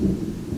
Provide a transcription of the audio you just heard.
Tunggu,